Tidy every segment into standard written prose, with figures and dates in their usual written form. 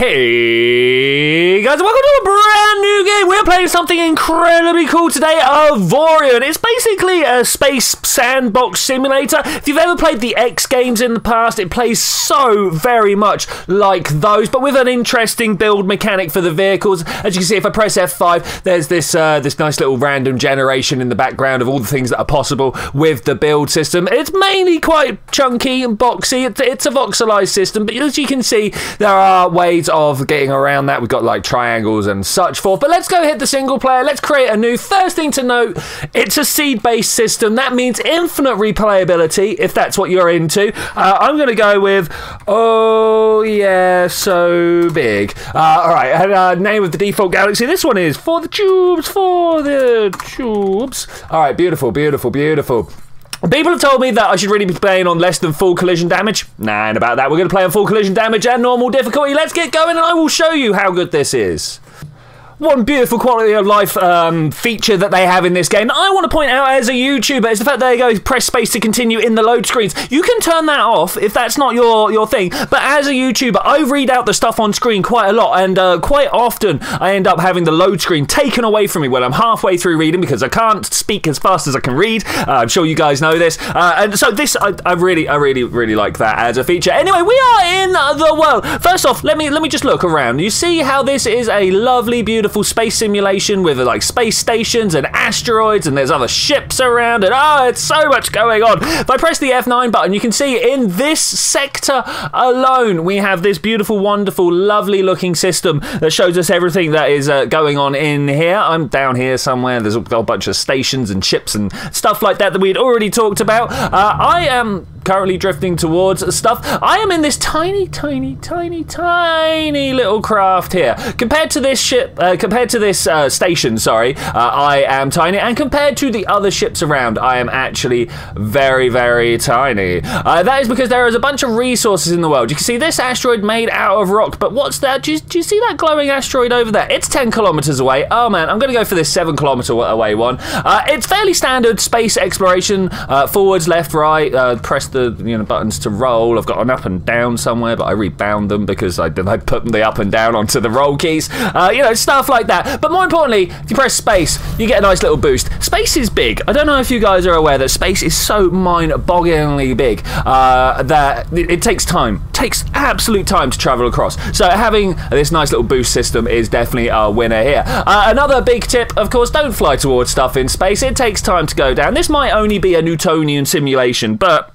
Hey guys, welcome to a brand new game. We're playing something incredibly cool today, Avorion. It's basically a space sandbox simulator. If you've ever played the X games in the past, it plays so very much like those, but with an interesting build mechanic for the vehicles. As you can see, if I press F5, there's this nice little random generation in the background of all the things that are possible with the build system. It's mainly quite chunky and boxy. It's a voxelized system, but as you can see, there are ways of getting around that. We've got like triangles and such forth, but let's go hit the single player. Let's create a new. First thing to note, it's a seed-based system. That means infinite replayability if that's what you're into. I'm gonna go with oh yeah so big. Alright, and name of the default galaxy. This one is for the tubes, for the tubes. Alright, beautiful, beautiful, beautiful. People have told me that I should really be playing on less than full collision damage. Nah, ain't about that. We're going to play on full collision damage and normal difficulty. Let's get going and I will show you how good this is. One beautiful quality of life feature that they have in this game that I want to point out as a YouTuber is the fact that they go press space to continue in the load screens. You can turn that off if that's not your thing, but as a YouTuber, I read out the stuff on screen quite a lot, and quite often I end up having the load screen taken away from me when I'm halfway through reading because I can't speak as fast as I can read. I'm sure you guys know this. And so this, I really like that as a feature. Anyway, we are in the world. First off, let me just look around. You see how this is a lovely, beautiful space simulation with space stations and asteroids, and there's other ships around, and oh, it's so much going on. If I press the F9 button, you can see in this sector alone we have this beautiful, wonderful, lovely looking system that shows us everything that is going on in here. I'm down here somewhere. There's a whole bunch of stations and ships and stuff like that that we'd already talked about. I am currently drifting towards stuff. I am in this tiny little craft here. Compared to this ship, compared to this station, sorry, I am tiny, and compared to the other ships around, I am actually very, very tiny. That is because there is a bunch of resources in the world. You can see this asteroid made out of rock, but what's that? Do you see that glowing asteroid over there? It's 10 kilometers away. Oh man, I'm gonna go for this 7 kilometer away one. It's fairly standard space exploration, forwards, left, right, press the buttons to roll. I've got an up and down somewhere, but I rebound them because I put the up and down onto the roll keys. Stuff like that. But more importantly, if you press space, you get a nice little boost. Space is big. I don't know if you guys are aware that space is so mind-bogglingly big that it takes time. Takes absolute time to travel across. So having this nice little boost system is definitely our winner here. Another big tip, of course, don't fly towards stuff in space. It takes time to go down. This might only be a Newtonian simulation, but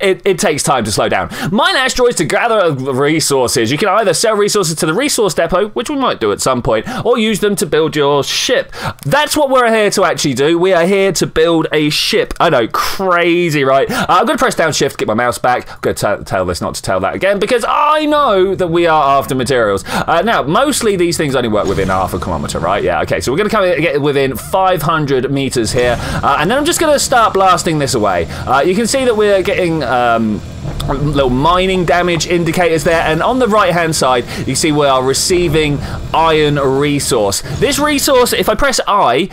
it takes time to slow down. Mine asteroids to gather resources. You can either sell resources to the resource depot, which we might do at some point, or use them to build your ship. That's what we're here to actually do. We are here to build a ship. I know, crazy, right? I'm going to press down shift, get my mouse back. I'm going to tell this not to tell that again because I know that we are after materials. Now, mostly these things only work within half a kilometer, right? Yeah, okay. So we're going to come and get within 500 meters here, and then I'm just going to start blasting this away. You can see that we're getting little mining damage indicators there, and on the right hand side you see we are receiving iron resource. This resource, if I press I,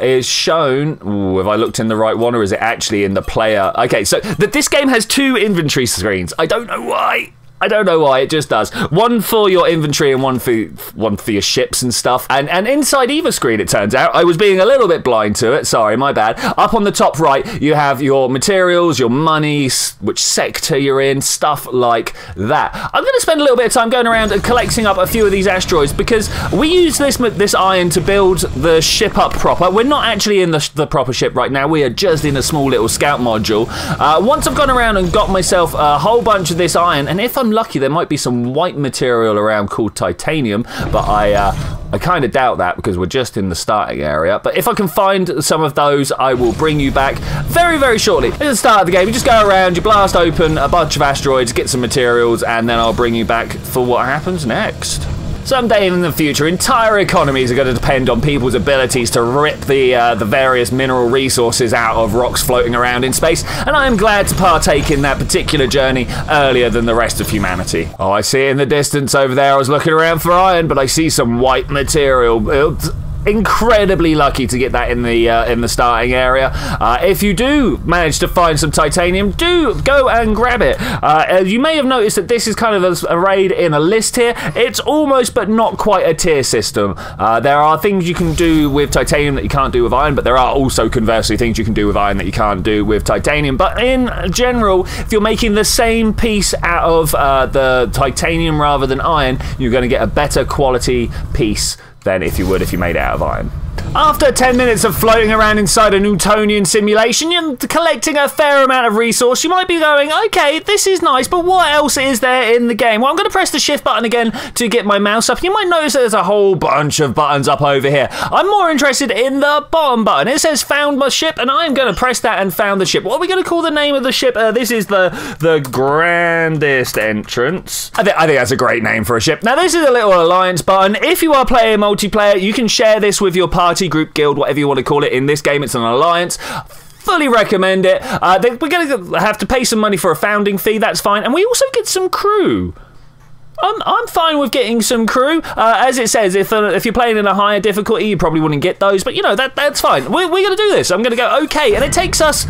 is shown. Ooh, have I looked in the right one, or is it actually in the player? Okay, so this game has two inventory screens. I don't know why. I don't know why, it just does. One for your inventory and one for your ships and stuff. And inside either screen, it turns out, I was being a little bit blind to it. Sorry, my bad. Up on the top right, you have your materials, your money, which sector you're in, stuff like that. I'm going to spend a little bit of time going around and collecting up a few of these asteroids because we use this iron to build the ship up proper. We're not actually in the proper ship right now. We are just in a small little scout module. Once I've gone around and got myself a whole bunch of this iron, and if I'm lucky, there might be some white material around called titanium, but I kind of doubt that because we're just in the starting area. But if I can find some of those, I will bring you back very, very shortly. At the start of the game, you just go around, you blast open a bunch of asteroids, get some materials, and then I'll bring you back for what happens next. Someday in the future, entire economies are going to depend on people's abilities to rip the various mineral resources out of rocks floating around in space, and I am glad to partake in that particular journey earlier than the rest of humanity. Oh, I see in the distance over there, I was looking around for iron, but I see some white material. incredibly lucky to get that in the starting area. If you do manage to find some titanium, do go and grab it. You may have noticed that this is kind of a raid in a list here. It's almost but not quite a tier system. There are things you can do with titanium that you can't do with iron, but there are also conversely things you can do with iron that you can't do with titanium. But in general, if you're making the same piece out of the titanium rather than iron, you're going to get a better quality piece than if you would if you made it out of iron. After 10 minutes of floating around inside a Newtonian simulation and collecting a fair amount of resource, you might be going, okay, this is nice, but what else is there in the game? Well, I'm going to press the shift button again to get my mouse up. You might notice that there's a whole bunch of buttons up over here. I'm more interested in the bottom button. It says found my ship, and I'm going to press that and found the ship. What are we going to call the name of the ship? This is the grandest entrance. I think that's a great name for a ship. Now, this is a little alliance button. If you are playing multiplayer, you can share this with your party, group, guild, whatever you want to call it. In this game, it's an alliance. Fully recommend it. We're going to have to pay some money for a founding fee. That's fine. And we also get some crew. I'm fine with getting some crew. As it says, if you're playing in a higher difficulty, you probably wouldn't get those. But, you know, that's fine. We're going to do this. I'm going to go, okay. And it takes us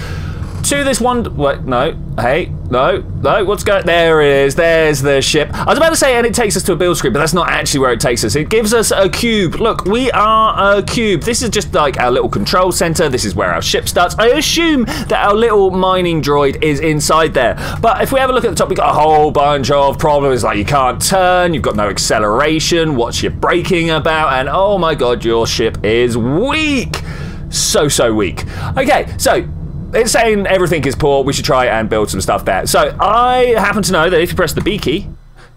to this one. What? No. Hey. No. What's going? There it is. There's the ship. I was about to say, and it takes us to a build screen, but that's not actually where it takes us. It gives us a cube. Look, we are a cube. This is just like our little control center. This is where our ship starts. I assume that our little mining droid is inside there. But if we have a look at the top, we've got a whole bunch of problems. Like, you can't turn. You've got no acceleration. What's your braking about? And oh my God, your ship is weak. So weak. Okay, so it's saying everything is poor. We should try and build some stuff there. So I happen to know that if you press the B key,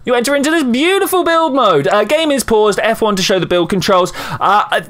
you enter into this beautiful build mode. Game is paused, F1 to show the build controls.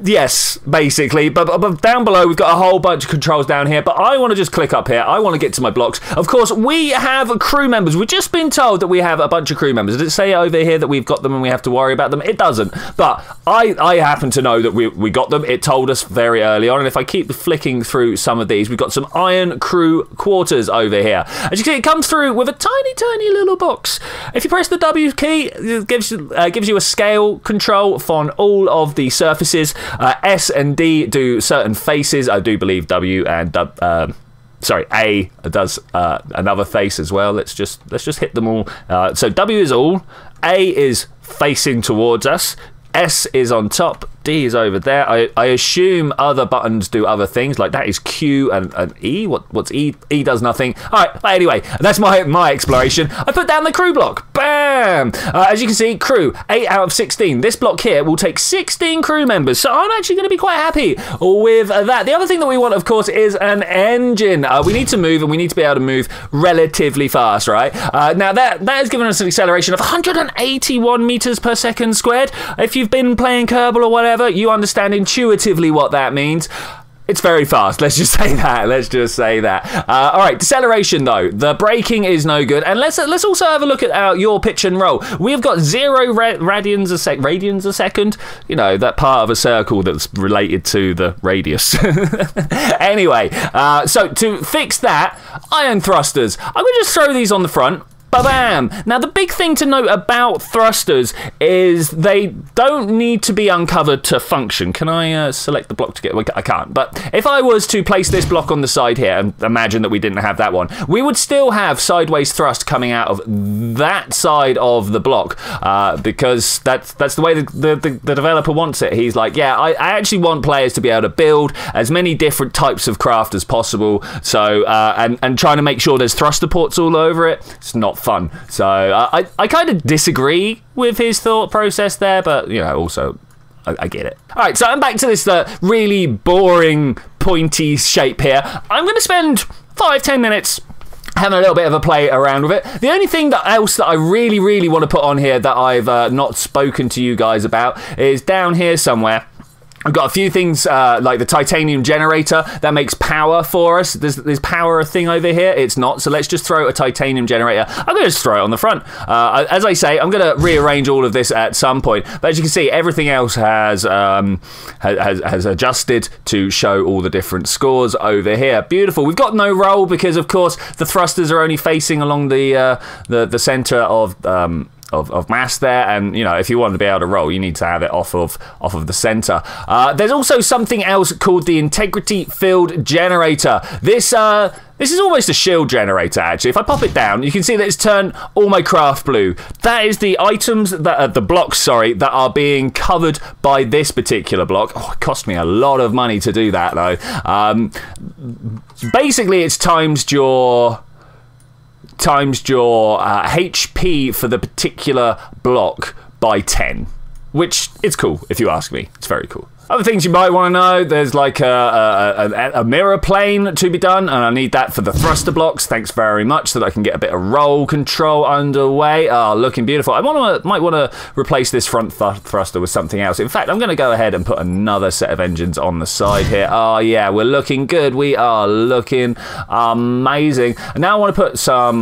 Yes, basically. But down below, we've got a whole bunch of controls down here. But I want to just click up here. I want to get to my blocks. Of course, we have crew members. We've just been told that we have a bunch of crew members. Does it say over here that we've got them and we have to worry about them? It doesn't. But I happen to know that we got them. It told us very early on. And if I keep flicking through some of these, we've got some iron crew quarters over here. As you can see, it comes through with a tiny little box. If you press the W key, gives you a scale control on all of the surfaces. S and D do certain faces. I do believe W and A does another face as well. Let's just hit them all. So W is all, A is facing towards us, S is on top, D is over there. I assume other buttons do other things, like that is Q and E. What's E? E does nothing. All right, anyway, that's my exploration. I put down the crew block. Bam! As you can see, crew, 8 out of 16. This block here will take 16 crew members, so I'm actually going to be quite happy with that. The other thing that we want, of course, is an engine. We need to move, and we need to be able to move relatively fast, right? Now, that has given us an acceleration of 181 meters per second squared. If you been playing Kerbal or whatever, you understand intuitively what that means. It's very fast. Let's just say that. All right, deceleration though. The braking is no good. And let's also have a look at your pitch and roll. We've got 0 radians a second. You know, that part of a circle that's related to the radius. Anyway, so to fix that, iron thrusters. I'm gonna just throw these on the front. Ba-bam! Now, the big thing to note about thrusters is they don't need to be uncovered to function. Can I select the block to get... Well, I can't, but if I was to place this block on the side here and imagine that we didn't have that one, we would still have sideways thrust coming out of that side of the block because that's the way the developer wants it. He's like, yeah, I actually want players to be able to build as many different types of craft as possible, so and trying to make sure there's thruster ports all over it. It's not fun. So I kind of disagree with his thought process there, but you know, also I get it. All right, so I'm back to this really boring pointy shape here. I'm going to spend 5-10 minutes having a little bit of a play around with it. The only thing that I really want to put on here that I've not spoken to you guys about is down here somewhere. I've got a few things like the titanium generator that makes power for us. There's power a thing over here? It's not. So let's just throw a titanium generator. I'm going to just throw it on the front. As I say, I'm going to rearrange all of this at some point. But as you can see, everything else has adjusted to show all the different scores over here. Beautiful. We've got no roll because, of course, the thrusters are only facing along the center of mass there, and you know, if you want to be able to roll, you need to have it off of the center. There's also something else called the integrity field generator. This is almost a shield generator, actually. If I pop it down, you can see that it's turned all my craft blue. That is the items that are the blocks, sorry, that are being covered by this particular block. Oh, it cost me a lot of money to do that, though. Basically, it's times your HP for the particular block by 10, which is cool, if you ask me. It's very cool. Other things you might want to know, there's like a mirror plane to be done, and I need that for the thruster blocks, thanks very much, so that I can get a bit of roll control underway. Oh, looking beautiful. I might want to replace this front thruster with something else. In fact, I'm going to go ahead and put another set of engines on the side here. Oh yeah, we're looking good. We are looking amazing. And now I want to put some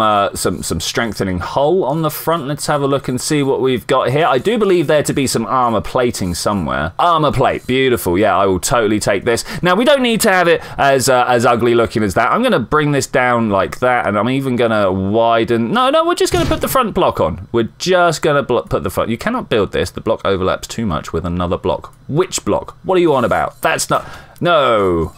strengthening hull on the front. Let's have a look and see what we've got here. I do believe there to be some armor plating somewhere. Armor plate. Beautiful, yeah, I will totally take this. Now, we don't need to have it as ugly looking as that. I'm going to bring this down like that, and I'm even going to widen. No, we're just going to put the front block on. We're just going to put the front. You cannot build this. The block overlaps too much with another block. Which block? What are you on about? That's not... No...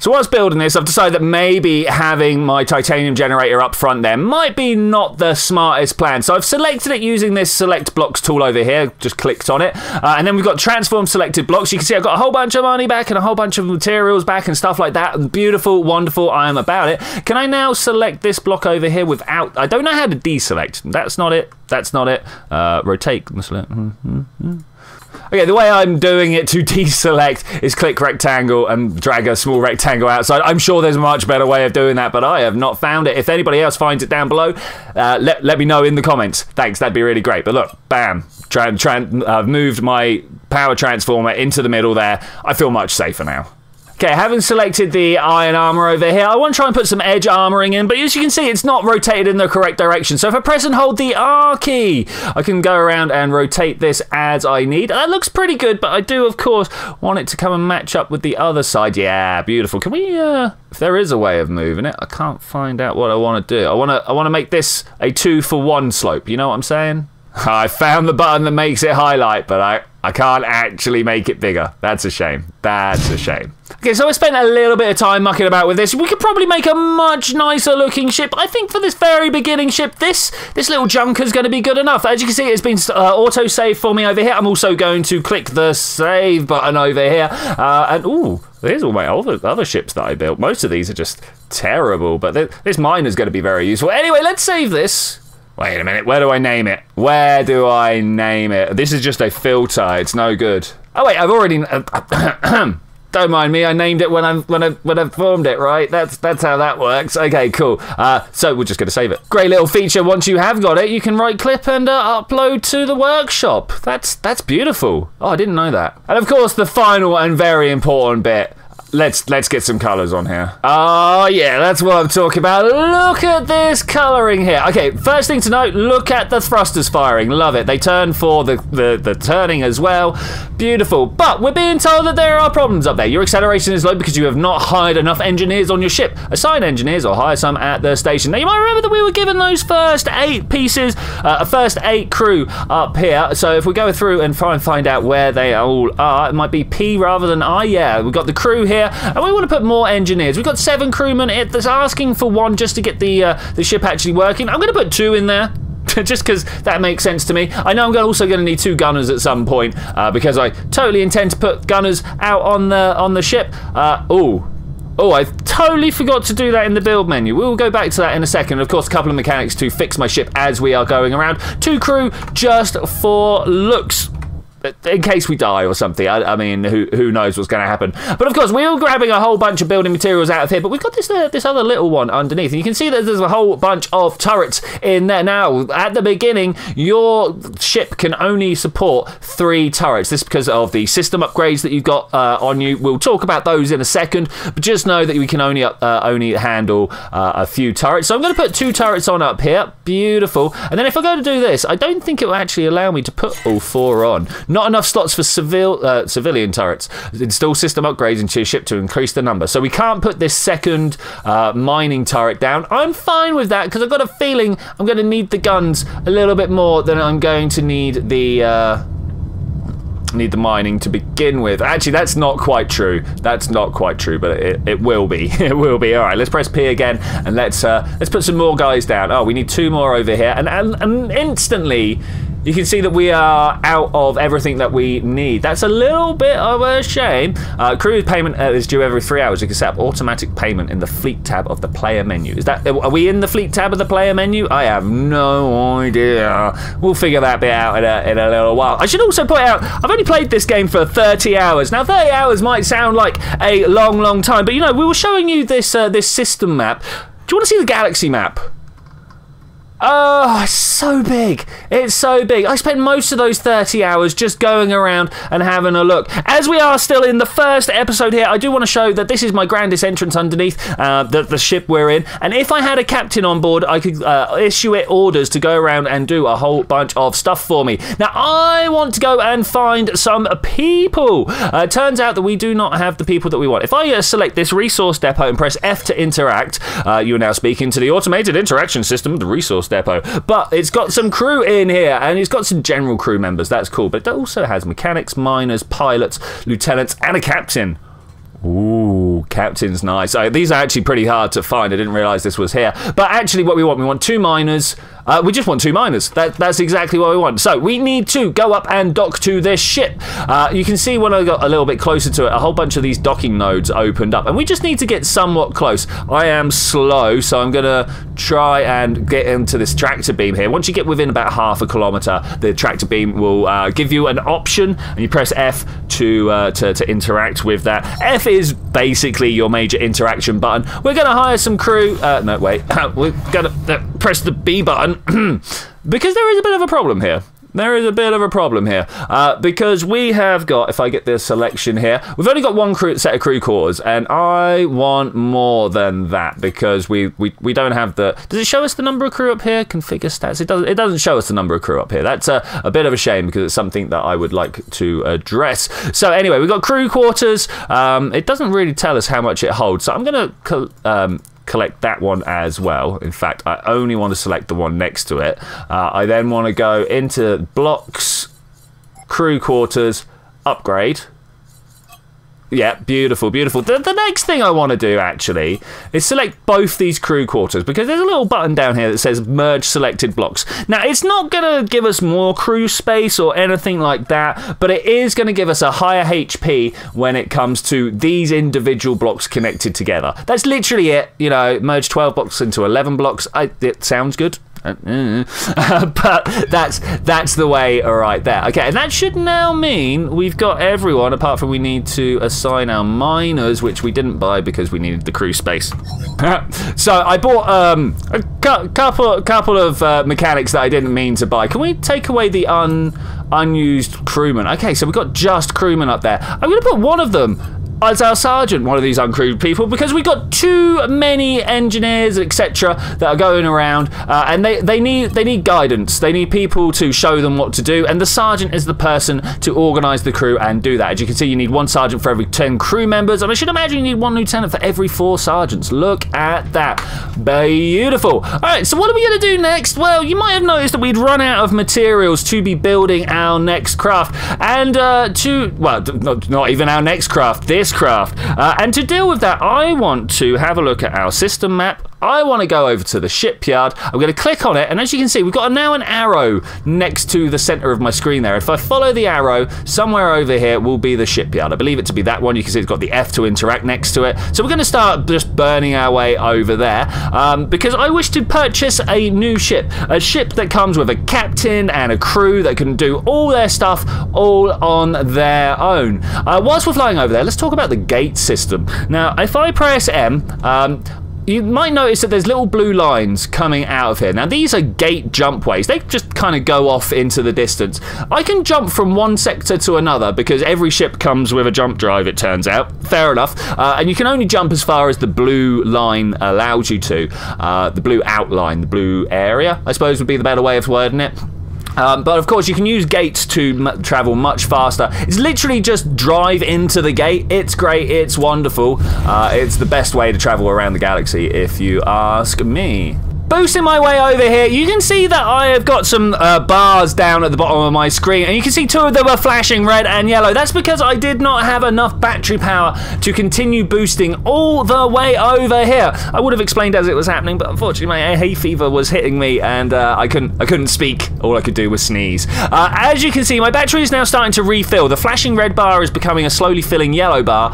So whilst building this, I've decided that maybe having my titanium generator up front there might be not the smartest plan. So I've selected it using this select blocks tool over here, just clicked on it. And then we've got transform selected blocks. You can see I've got a whole bunch of money back and a whole bunch of materials back and stuff like that. Beautiful, wonderful, I am about it. Can I now select this block over here without, I don't know how to deselect. That's not it, that's not it. Rotate, select. Okay, the way I'm doing it to deselect is click rectangle and drag a small rectangle outside. I'm sure there's a much better way of doing that, but I have not found it. If anybody else finds it down below, let me know in the comments. Thanks, that'd be really great. But look, bam, I've moved my power transformer into the middle there. I feel much safer now. Okay, having selected the iron armor over here, I want to try and put some edge armoring in, but as you can see, it's not rotated in the correct direction. So if I press and hold the R key, I can go around and rotate this as I need. That looks pretty good, but I do, of course, want it to come and match up with the other side. Yeah, beautiful. Can we, if there is a way of moving it, I can't find out what I want to do. I want to make this a 2-for-1 slope. You know what I'm saying? I found the button that makes it highlight, but I can't actually make it bigger. That's a shame. That's a shame. Okay, so I spent a little bit of time mucking about with this. We could probably make a much nicer looking ship. I think for this very beginning ship, this little junker's going to be good enough. As you can see, it's been auto-saved for me over here. I'm also going to click the save button over here. And, ooh, there's all my other ships that I built. Most of these are just terrible, but this mine is going to be very useful. Anyway, let's save this. Wait a minute, where do I name it? Where do I name it? This is just a filter, it's no good. Oh wait, I've already... Don't mind me, I named it when I formed it, right? That's how that works. Okay, cool. So we're just going to save it. Great little feature, once you have got it, you can right click and upload to the workshop. That's beautiful. Oh, I didn't know that. And of course, the final and very important bit. Let's get some colours on here. Oh, yeah, that's what I'm talking about. Look at this colouring here. Okay, first thing to note, look at the thrusters firing. Love it. They turn for the turning as well. Beautiful. But we're being told that there are problems up there. Your acceleration is low because you have not hired enough engineers on your ship. Assign engineers or hire some at the station. Now, you might remember that we were given those first 8 pieces, first 8 crew up here. So if we go through and try and find out where they all are, it might be P rather than I. Yeah, we've got the crew here. And we want to put more engineers. We've got 7 crewmen. It's asking for 1 just to get the ship actually working. I'm going to put 2 in there. Just because that makes sense to me. I know I'm also going to need 2 gunners at some point because I totally intend to put gunners out on the ship. Oh, I totally forgot to do that in the build menu. We'll go back to that in a second. Of course, a couple of mechanics to fix my ship as we are going around. 2 crew just for looks. In case we die or something. I mean, who knows what's going to happen. But of course, we're all grabbing a whole bunch of building materials out of here, but we've got this other little one underneath. And you can see that there's a whole bunch of turrets in there. Now, at the beginning, your ship can only support 3 turrets. This is because of the system upgrades that you've got on you. We'll talk about those in a second, but just know that we can only handle a few turrets. So I'm going to put 2 turrets on up here. Beautiful. And then if I go to do this, I don't think it will actually allow me to put all 4 on. Not enough slots for civilian turrets. Install system upgrades into your ship to increase the number. So we can't put this second mining turret down. I'm fine with that because I've got a feeling I'm going to need the guns a little bit more than I'm going to need the mining to begin with. Actually, that's not quite true. That's not quite true, but it will be. It will be. All right, let's press P again and let's put some more guys down. Oh, we need two more over here, and instantly you can see that we are out of everything that we need. That's a little bit of a shame. Crew payment is due every 3 hours. You can set up automatic payment in the fleet tab of the player menu. Is that, are we in the fleet tab of the player menu? I have no idea. We'll figure that bit out in a little while. I should also point out, I've only played this game for 30 hours. Now, 30 hours might sound like a long, long time, but you know, we were showing you this, this system map. Do you want to see the galaxy map? Oh, it's so big. It's so big. I spent most of those 30 hours just going around and having a look. As we are still in the first episode here, I do want to show that this is my grandest entrance underneath the ship we're in. And if I had a captain on board, I could issue it orders to go around and do a whole bunch of stuff for me. Now, I want to go and find some people. It turns out that we do not have the people that we want. If I select this resource depot and press F to interact, you are now speaking to the automated interaction system of the resource depot, but it's got some crew in here and it's got some general crew members. That's cool, but it also has mechanics, miners, pilots, lieutenants, and a captain. Ooh, captain's nice. These are actually pretty hard to find. I didn't realize this was here, but actually what we want two miners. We just want two miners. That's exactly what we want. So we need to go up and dock to this ship. You can see when I got a little bit closer to it, a whole bunch of these docking nodes opened up, and we just need to get somewhat close. I am slow, so I'm gonna try and get into this tractor beam here. Once you get within about half a kilometer, the tractor beam will give you an option, and you press F to interact with that. F is basically your major interaction button. We're gonna hire some crew. No, wait. We're gonna press the B button. Because there is a bit of a problem here. There is a bit of a problem here. Because we have got, if I get this selection here, we've only got one set of crew quarters, and I want more than that because we don't have the... Does it show us the number of crew up here? Configure stats. It doesn't show us the number of crew up here. That's a bit of a shame because it's something that I would like to address. So anyway, we've got crew quarters. It doesn't really tell us how much it holds. So I'm going to... collect that one as well. In fact, I only want to select the one next to it. I then want to go into blocks, crew quarters, upgrade. Yeah, beautiful, beautiful. The next thing I want to do actually is select both these crew quarters because there's a little button down here that says merge selected blocks. Now, it's not going to give us more crew space or anything like that, but it is going to give us a higher HP when it comes to these individual blocks connected together. That's literally it. You know, merge 12 blocks into 11 blocks. It sounds good. But that's the way right there. Okay, and that should now mean we've got everyone, apart from we need to assign our miners, which we didn't buy because we needed the crew space. So I bought a couple of mechanics that I didn't mean to buy. Can we take away the unused crewmen? Okay, so we've got just crewmen up there. I'm going to put one of them as our sergeant, one of these uncrewed people, because we've got too many engineers, etc., that are going around, and they need guidance. They need people to show them what to do, and the sergeant is the person to organise the crew and do that. As you can see, you need one sergeant for every 10 crew members, and I should imagine you need one lieutenant for every 4 sergeants. Look at that. Beautiful. All right, so what are we going to do next? Well, you might have noticed that we'd run out of materials to be building our next craft, and not even our next craft, this craft, and to deal with that, I want to have a look at our system map. I want to go over to the shipyard. I'm going to click on it, and as you can see, we've got now an arrow next to the center of my screen there. If I follow the arrow, somewhere over here will be the shipyard. I believe it to be that one. You can see it's got the F to interact next to it. So we're going to start just burning our way over there, because I wish to purchase a new ship. A ship that comes with a captain and a crew that can do all their stuff all on their own. Whilst we're flying over there, let's talk about the gate system. Now, if I press M, you might notice that there's little blue lines coming out of here. Now, these are gate jumpways. They just kind of go off into the distance. I can jump from one sector to another because every ship comes with a jump drive, it turns out. Fair enough. And you can only jump as far as the blue line allows you to. The blue outline, the blue area, I suppose would be the better way of wording it. But of course you can use gates to travel much faster. It's literally just drive into the gate. It's great, it's wonderful. It's the best way to travel around the galaxy if you ask me. Boosting my way over here, you can see that I have got some bars down at the bottom of my screen, and you can see two of them are flashing red and yellow. That's because I did not have enough battery power to continue boosting all the way over here. I would have explained as it was happening, but unfortunately my hay fever was hitting me, and I couldn't speak. All I could do was sneeze. As you can see, my battery is now starting to refill. The flashing red bar is becoming a slowly filling yellow bar,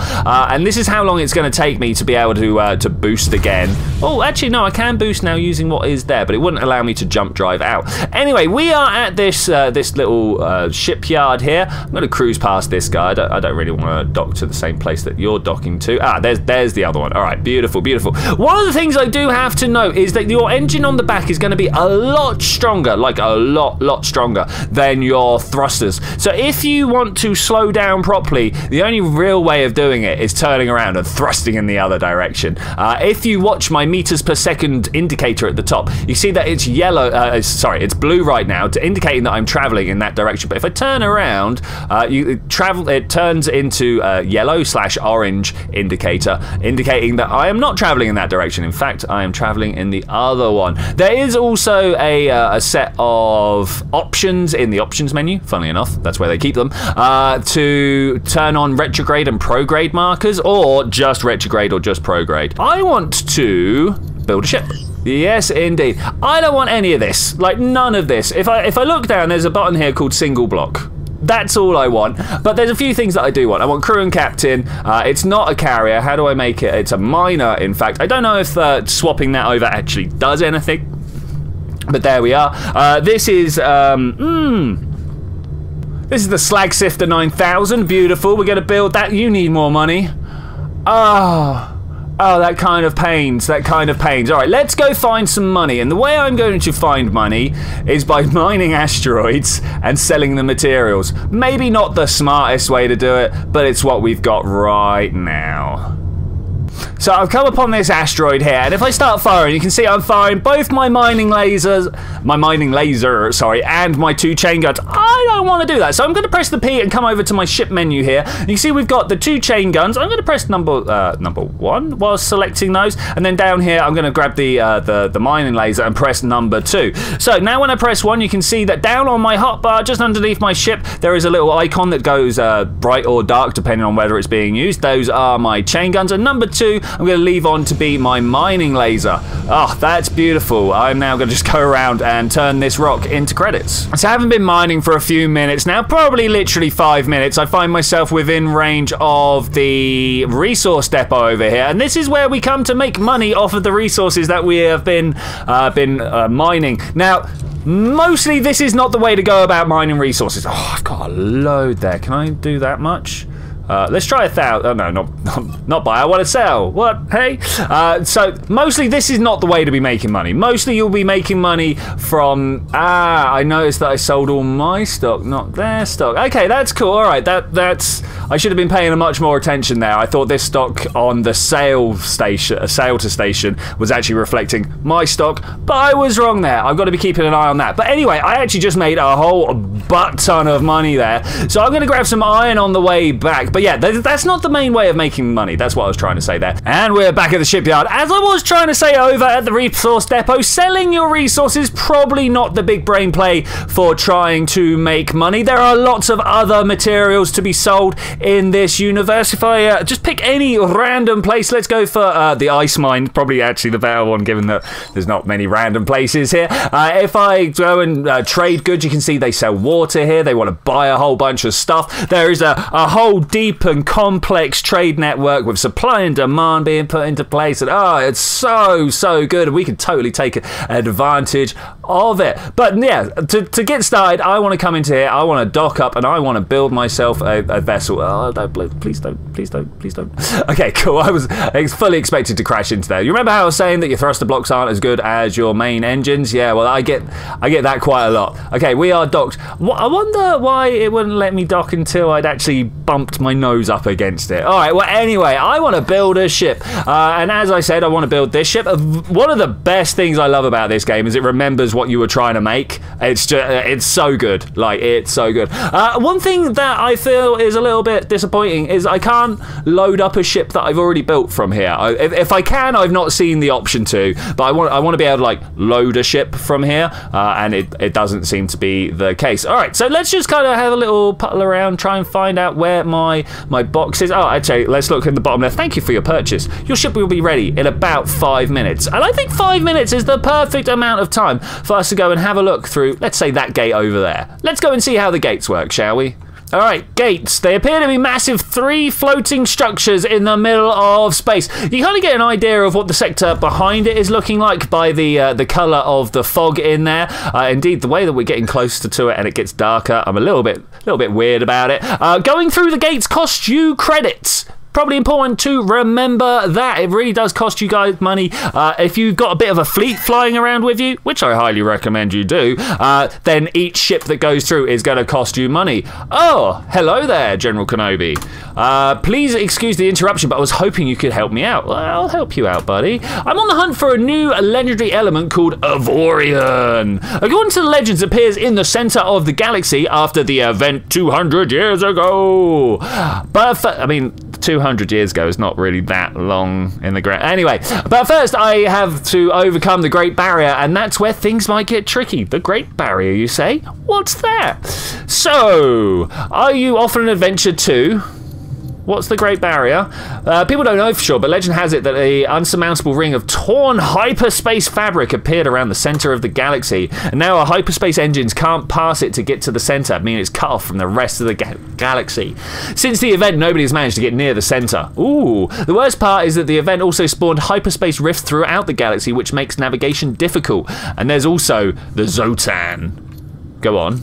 and this is how long it's going to take me to be able to boost again. Oh, actually no, I can boost now using what is there, but it wouldn't allow me to jump drive out. Anyway, we are at this this little shipyard here. I'm going to cruise past this guy. I don't really want to dock to the same place that you're docking to. Ah, there's the other one. All right, beautiful, beautiful. One of the things I do have to note is that your engine on the back is going to be a lot stronger, like a lot stronger than your thrusters. So if you want to slow down properly, the only real way of doing it is turning around and thrusting in the other direction. If you watch my meters per second indicator at the top, you see that it's yellow, sorry, it's blue right now, to indicating that I'm traveling in that direction. But if I turn around, it turns into yellow / orange indicator, indicating that I am not traveling in that direction. In fact, I am traveling in the other one. There is also a set of options in the options menu, funnily enough, that's where they keep them, to turn on retrograde and prograde markers, or just retrograde or just prograde. I want to build a ship. Yes, indeed. I don't want any of this. Like, none of this. If I look down, there's a button here called single block. That's all I want. But there's a few things that I do want. I want crew and captain. It's not a carrier. How do I make it? It's a miner, in fact. I don't know if swapping that over actually does anything. But there we are. This is... This is the Slag Sifter 9000. Beautiful. We're going to build that. You need more money. Ah... Oh, that kind of pains, that kind of pains. All right, let's go find some money. And the way I'm going to find money is by mining asteroids and selling the materials. Maybe not the smartest way to do it, but it's what we've got right now. So I've come upon this asteroid here, and if I start firing, you can see I'm firing both my mining laser, sorry, and my two chain guns. I don't want to do that, so I'm going to press the P and come over to my ship menu here. You can see we've got the two chain guns. I'm going to press number one while selecting those, and then down here I'm going to grab the mining laser and press number two. So now when I press one, you can see that down on my hotbar, just underneath my ship, there is a little icon that goes bright or dark depending on whether it's being used. Those are my chain guns, and number two, I'm going to leave on to be my mining laser. Oh, that's beautiful. I'm now going to just go around and turn this rock into credits. So I haven't been mining for a few minutes now, probably literally 5 minutes. I find myself within range of the resource depot over here, and this is where we come to make money off of the resources that we have been mining. Now, mostly this is not the way to go about mining resources. Oh, I've got a load there. Can I do that much? Let's try 1,000. Oh, no, not buy. I want to sell. What? Hey? So, mostly this is not the way to be making money. Mostly you'll be making money from... Ah, I noticed that I sold all my stock, not their stock. Okay, that's cool. All right, that's... I should have been paying much more attention there. I thought this stock on the sale to station was actually reflecting my stock, but I was wrong there. I've got to be keeping an eye on that. But anyway, I actually just made a whole butt ton of money there. So I'm going to grab some iron on the way back. But yeah, that's not the main way of making money. That's what I was trying to say there. And we're back at the shipyard. As I was trying to say over at the resource depot, selling your resources, probably not the big brain play for trying to make money. There are lots of other materials to be sold in this universe. If I just pick any random place, let's go for the ice mine. Probably actually the better one, given that there's not many random places here. If I go and trade goods, you can see they sell water here. They want to buy a whole bunch of stuff. There is a whole deep and complex trade network with supply and demand being put into place, and oh, it's so good, and we can totally take advantage of it. But yeah, to get started, I want to come into here, I want to dock up, and I want to build myself a vessel. Oh, don't, please don't. Okay, cool. I was fully expected to crash into there. You remember how I was saying that your thruster blocks aren't as good as your main engines? Yeah, well, I get that quite a lot. Okay, we are docked. I wonder why it wouldn't let me dock until I'd actually bumped my nose up against it. Alright, well anyway, I want to build a ship. And as I said, I want to build this ship. One of the best things I love about this game is it remembers what you were trying to make. It's just, it's so good. Like, it's so good. One thing that I feel is a little bit disappointing is I can't load up a ship that I've already built from here. If I can, I've not seen the option to, but I want to be able to, like, load a ship from here, and it doesn't seem to be the case. Alright, so let's just kind of have a little puddle around, try and find out where my box is. Oh, actually, let's look in the bottom left. Thank you for your purchase. Your ship will be ready in about 5 minutes. And I think 5 minutes is the perfect amount of time for us to go and have a look through, let's say, that gate over there. Let's go and see how the gates work, shall we? Alright, gates. They appear to be massive 3 floating structures in the middle of space. You kind of get an idea of what the sector behind it is looking like by the colour of the fog in there. Indeed, the way that we're getting closer to it and it gets darker, I'm a little bit weird about it. Going through the gates costs you credits. Probably important to remember that. It really does cost you guys money. If you've got a bit of a fleet flying around with you, which I highly recommend you do, then each ship that goes through is going to cost you money. Oh, hello there, General Kenobi. Please excuse the interruption, but I was hoping you could help me out. Well, I'll help you out, buddy. I'm on the hunt for a new legendary element called Avorion. According to the legends, it appears in the center of the galaxy after the event 200 years ago. But, I mean, 200 years ago is not really that long in the ground. Anyway, but first I have to overcome the Great Barrier, and that's where things might get tricky. The Great Barrier, you say? What's that? So, are you off on an adventure too? What's the Great Barrier? People don't know for sure, but legend has it that an unsurmountable ring of torn hyperspace fabric appeared around the center of the galaxy, and now our hyperspace engines can't pass it to get to the center, meaning it's cut off from the rest of the galaxy. Since the event, nobody's managed to get near the center. Ooh. The worst part is that the event also spawned hyperspace rifts throughout the galaxy, which makes navigation difficult. And there's also the Xsotan. Go on.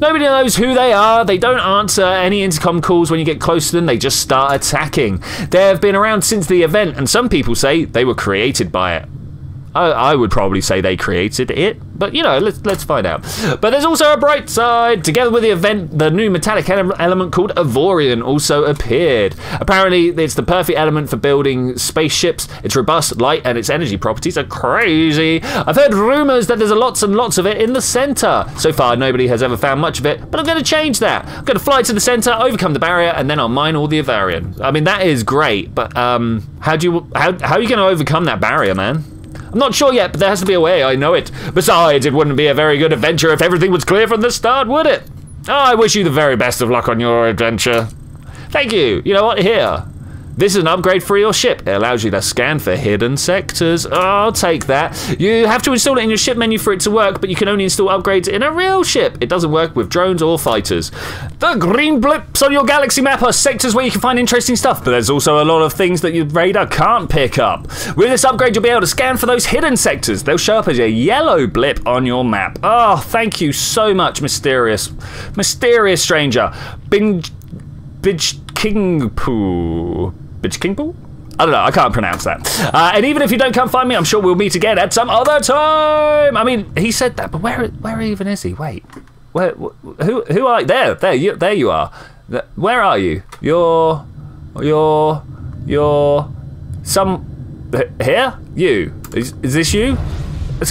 Nobody knows who they are, they don't answer any intercom calls when you get close to them, they just start attacking. They have been around since the event, and some people say they were created by it. I would probably say they created it, but you know, let's find out. But there's also a bright side. Together with the event, the new metallic element called Avorion also appeared. Apparently, it's the perfect element for building spaceships. It's robust, light, and its energy properties are crazy. I've heard rumors that there's lots and lots of it in the center. So far, nobody has ever found much of it, but I'm going to change that. I'm going to fly to the center, overcome the barrier, and then I'll mine all the Avorion. I mean, that is great, but how are you going to overcome that barrier, man? I'm not sure yet, but there has to be a way, I know it. Besides, it wouldn't be a very good adventure if everything was clear from the start, would it? Oh, I wish you the very best of luck on your adventure. Thank you. You know what? Here. This is an upgrade for your ship. It allows you to scan for hidden sectors. Oh, I'll take that. You have to install it in your ship menu for it to work, but you can only install upgrades in a real ship. It doesn't work with drones or fighters. The green blips on your galaxy map are sectors where you can find interesting stuff, but there's also a lot of things that your radar can't pick up. With this upgrade, you'll be able to scan for those hidden sectors. They'll show up as a yellow blip on your map. Oh, thank you so much, mysterious stranger. Bitch King Poo? I don't know, I can't pronounce that. And even if you don't come find me, I'm sure we'll meet again at some other time. I mean, he said that, but where even is he? Wait, who are you? There you are. Where are you? You're some, here? You, is this you?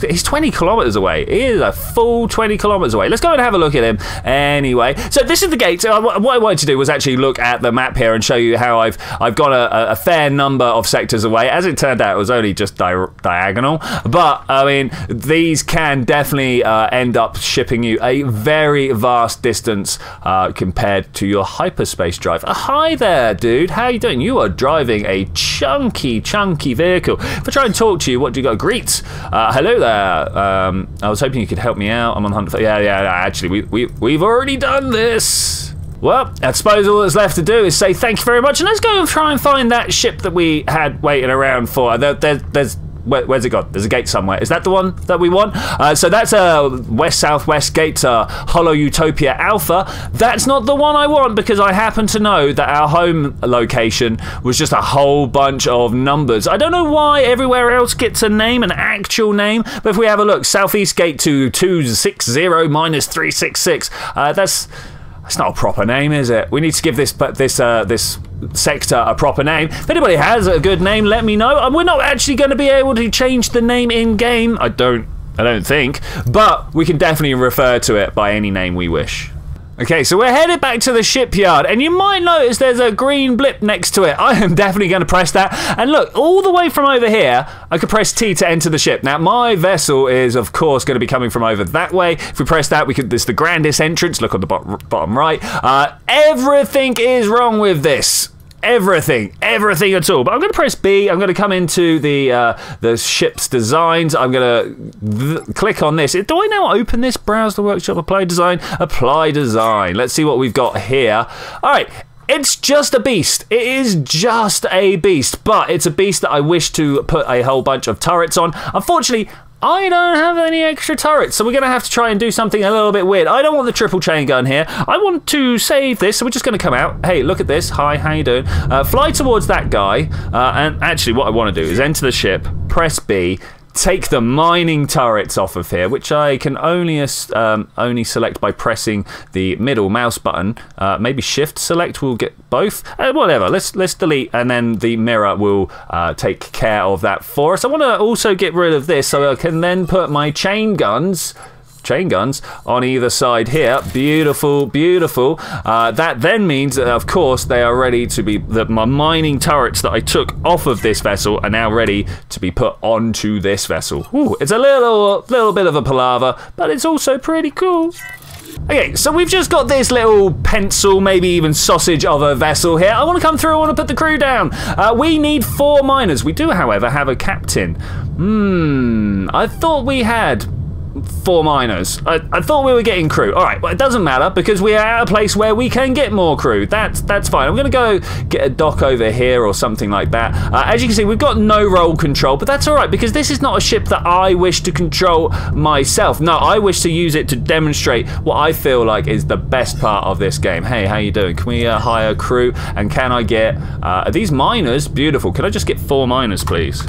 He's 20 kilometers away. He is a full 20 kilometers away. Let's go and have a look at him anyway. So this is the gate. What I wanted to do was actually look at the map here and show you how I've got a fair number of sectors away. As it turned out, it was only just diagonal. But, I mean, these can definitely end up shipping you a very vast distance compared to your hyperspace drive. Hi there, dude. How you doing? You are driving a chunky vehicle. If I try and talk to you, what do you got? Greets. Hello there. I was hoping you could help me out. I'm on hunt for. Yeah. No, actually, we've already done this. Well, I suppose all that's left to do is say thank you very much, and let's go and try and find that ship that we had waiting around for. Where's it gone? There's a gate somewhere. Is that the one that we want? So that's a west-southwest gate to Hollow Utopia Alpha. That's not the one I want because I happen to know that our home location was just a whole bunch of numbers. I don't know why everywhere else gets a name, an actual name, but if we have a look, southeast gate to 260-366, that's... That's not a proper name, is it? We need to give this sector a proper name. If anybody has a good name, let me know. We're not actually going to be able to change the name in game, I don't think, but we can definitely refer to it by any name we wish. Okay, so we're headed back to the shipyard, and you might notice there's a green blip next to it. I am definitely going to press that. And look, all the way from over here, I could press T to enter the ship. Now, my vessel is, of course, going to be coming from over that way. If we press that, we could. This is the grandest entrance. Look on the bottom right. Everything is wrong with this. Everything at all. But I'm going to press B. I'm going to come into the ship's designs. I'm going to click on this. Do I now open this? Browse the workshop, apply design, Let's see what we've got here. All right. It's just a beast. It is just a beast, but it's a beast that I wish to put a whole bunch of turrets on. Unfortunately, I don't have any extra turrets, so we're going to have to try and do something a little bit weird. I don't want the triple chain gun here. I want to save this, so we're just going to come out. Hey, look at this. Hi, how you doing? Fly towards that guy, and actually what I want to do is enter the ship, press B, take the mining turrets off of here, which I can only select by pressing the middle mouse button. Maybe shift select will get both. Whatever. Let's delete, and then the mirror will take care of that for us. I want to also get rid of this, so I can then put my chain guns on either side here. Beautiful. That then means that, of course, they are ready to be, my mining turrets that I took off of this vessel are now ready to be put onto this vessel. Ooh, it's a little bit of a palaver, but it's also pretty cool. Okay, so we've just got this little pencil, maybe even sausage of a vessel here. I want to come through, I want to put the crew down. We need 4 miners. We do, however, have a captain. I thought we had 4 miners. I thought we were getting crew. All right, well, it doesn't matter because we are at a place where we can get more crew. That's fine. I'm going to go get a dock over here or something like that. As you can see, we've got no roll control, but that's all right because this is not a ship that I wish to control myself. No, I wish to use it to demonstrate what I feel like is the best part of this game. Hey, how you doing? Can we hire crew? And can I get... are these miners? Beautiful. Could I just get 4 miners, please?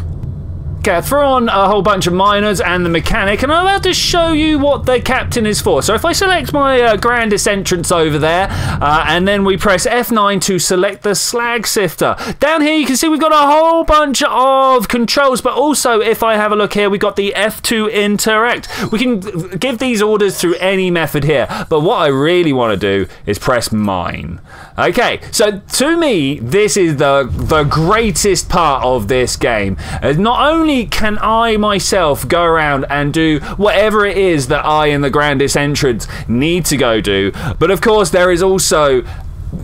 Okay, I throw on a whole bunch of miners and the mechanic, and I'm about to show you what the captain is for. So if I select my grandest entrance over there, and then we press F9 to select the slag sifter. Down here you can see we've got a whole bunch of controls, but also if I have a look here, we've got the F2 interact. We can give these orders through any method here, but what I really want to do is press mine. Okay, so to me, this is the greatest part of this game. Not only can I myself go around and do whatever it is that I in the grandest entrance need to go do, but of course there is also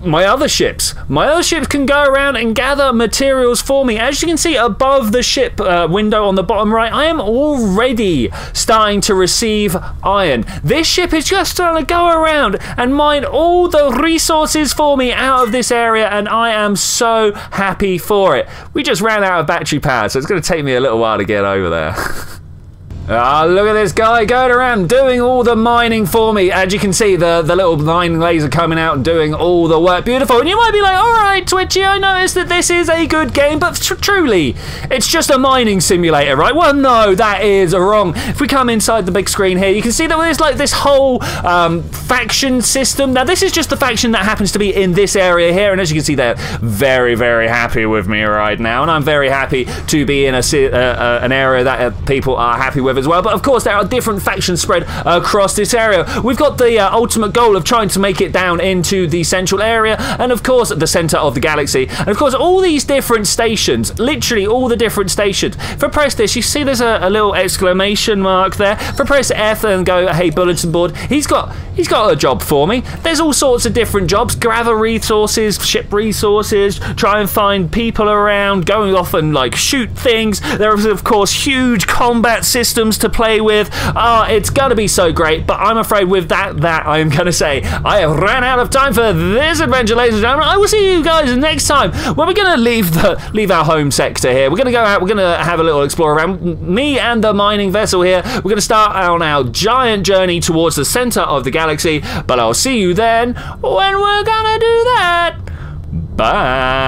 my other ships. My other ships can go around and gather materials for me. As you can see above the ship window on the bottom right, I am already starting to receive iron. This ship is just trying to go around and mine all the resources for me out of this area, and I am so happy for it. We just ran out of battery power, so it's going to take me a little while to get over there. Ah, look at this guy going around doing all the mining for me. As you can see, the little mining laser coming out and doing all the work. Beautiful. And you might be like, all right, Twitchy, I noticed that this is a good game, but truly, it's just a mining simulator, right? Well, no, that is wrong. If we come inside the big screen here, you can see that there's like this whole faction system. Now, this is just the faction that happens to be in this area here. And as you can see, they're very, very happy with me right now. And I'm very happy to be in an area that people are happy with as well. But of course there are different factions spread across this area. We've got the ultimate goal of trying to make it down into the central area, and of course at the center of the galaxy, and of course all these different stations, literally all the different stations. If I press this, you see there's a little exclamation mark there. If I press F and go, hey, bulletin board, he's got a job for me. There's all sorts of different jobs: gather resources, ship resources, try and find people around, going off and like shoot things. There are of course huge combat systems to play with. It's gonna be so great, but I'm afraid with that I'm gonna say I have ran out of time for this adventure, ladies and gentlemen. I will see you guys next time when we're gonna leave our home sector here. We're gonna go out, we're gonna have a little explore around me and the mining vessel here. We're gonna start on our giant journey towards the center of the galaxy, but I'll see you then when we're gonna do that. Bye.